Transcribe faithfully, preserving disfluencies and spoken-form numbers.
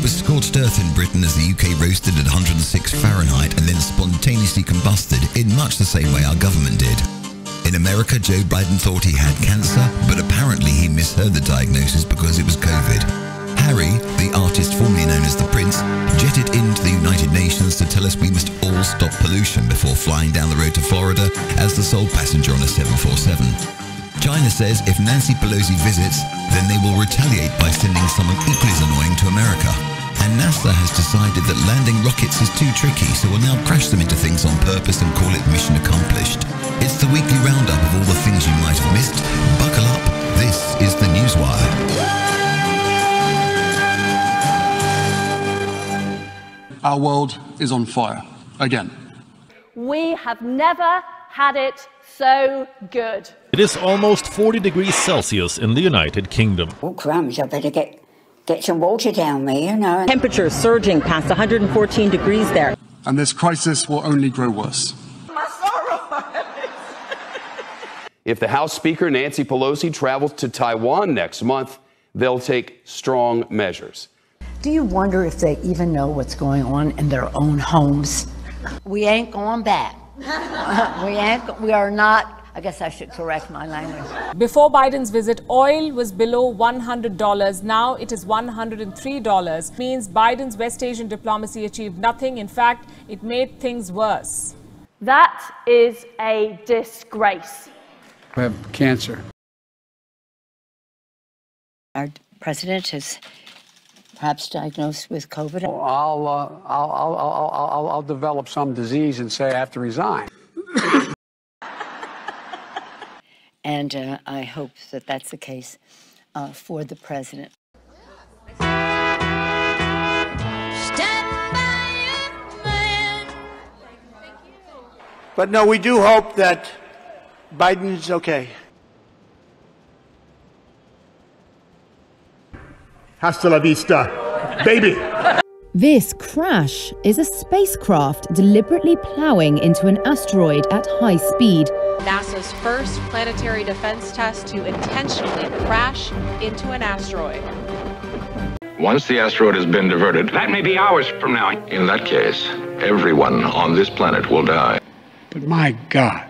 It was scorched earth in Britain as the U K roasted at one hundred six Fahrenheit and then spontaneously combusted in much the same way our government did. In America, Joe Biden thought he had cancer, but apparently he misheard the diagnosis because it was COVID. Harry, the artist formerly known as the Prince, jetted into the United Nations to tell us we must all stop pollution before flying down the road to Florida as the sole passenger on a seven forty-seven. China says if Nancy Pelosi visits, then they will retaliate by sending someone equally as annoying to America. And NASA has decided that landing rockets is too tricky, so will now crash them into things on purpose and call it mission accomplished. It's the weekly roundup of all the things you might have missed. Buckle up, this is the Newswire. Our world is on fire again. We have never had it so good. It is almost forty degrees Celsius in the United Kingdom. Oh, crumbs, I better get, get some water down me, you know. Temperatures surging past one hundred fourteen degrees there. And this crisis will only grow worse. My sorrow. If the House Speaker, Nancy Pelosi, travels to Taiwan next month, they'll take strong measures. Do you wonder if they even know what's going on in their own homes? We ain't going back. We ain't, we are not, I guess I should correct my language. Before Biden's visit, oil was below one hundred dollars. Now it is one hundred three dollars. Means Biden's West Asian diplomacy achieved nothing. In fact, it made things worse. That is a disgrace. I have cancer. Our president is perhaps diagnosed with COVID. Well, I'll, uh, I'll, I'll, I'll, I'll, I'll develop some disease and say I have to resign. And uh, I hope that that's the case uh, for the president. Stand by your man. But no, we do hope that Biden's okay. Hasta la vista, baby. This crash is a spacecraft deliberately plowing into an asteroid at high speed. NASA's first planetary defense test to intentionally crash into an asteroid. Once the asteroid has been diverted, that may be hours from now. In that case, everyone on this planet will die. But my God.